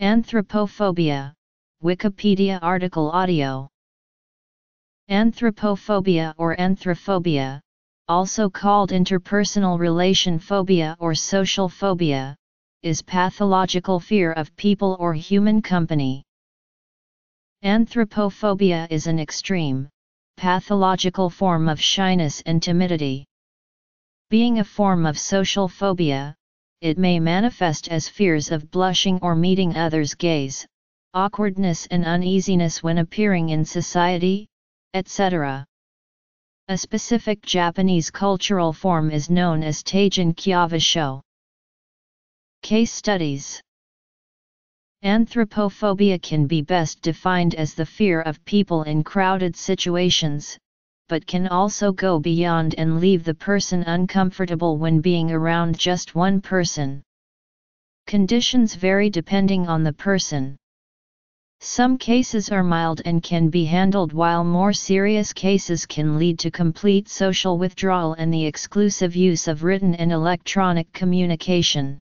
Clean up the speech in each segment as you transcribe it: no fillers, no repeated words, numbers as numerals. Anthropophobia, Wikipedia article audio. Anthropophobia or anthrophobia, also called interpersonal relation phobia or social phobia, is pathological fear of people or human company. Anthropophobia is an extreme, pathological form of shyness and timidity. Being a form of social phobia, it may manifest as fears of blushing or meeting others' gaze, awkwardness and uneasiness when appearing in society, etc. A specific Japanese cultural form is known as Taijin Kyofusho. Case studies. Anthropophobia can be best defined as the fear of people in crowded situations, but can also go beyond and leave the person uncomfortable when being around just one person. Conditions vary depending on the person. Some cases are mild and can be handled, while more serious cases can lead to complete social withdrawal and the exclusive use of written and electronic communication.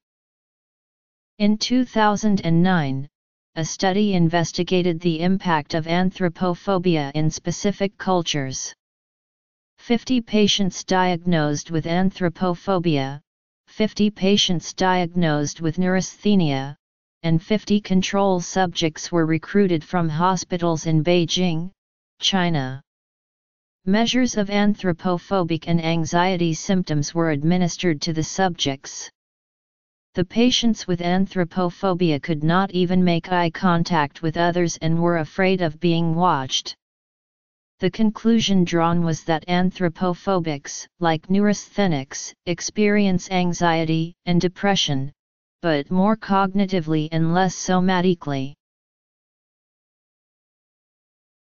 In 2009, a study investigated the impact of anthropophobia in specific cultures. 50 patients diagnosed with anthropophobia, 50 patients diagnosed with neurasthenia, and 50 control subjects were recruited from hospitals in Beijing, China. Measures of anthropophobic and anxiety symptoms were administered to the subjects. The patients with anthropophobia could not even make eye contact with others and were afraid of being watched. The conclusion drawn was that anthropophobics, like neurasthenics, experience anxiety and depression, but more cognitively and less somatically.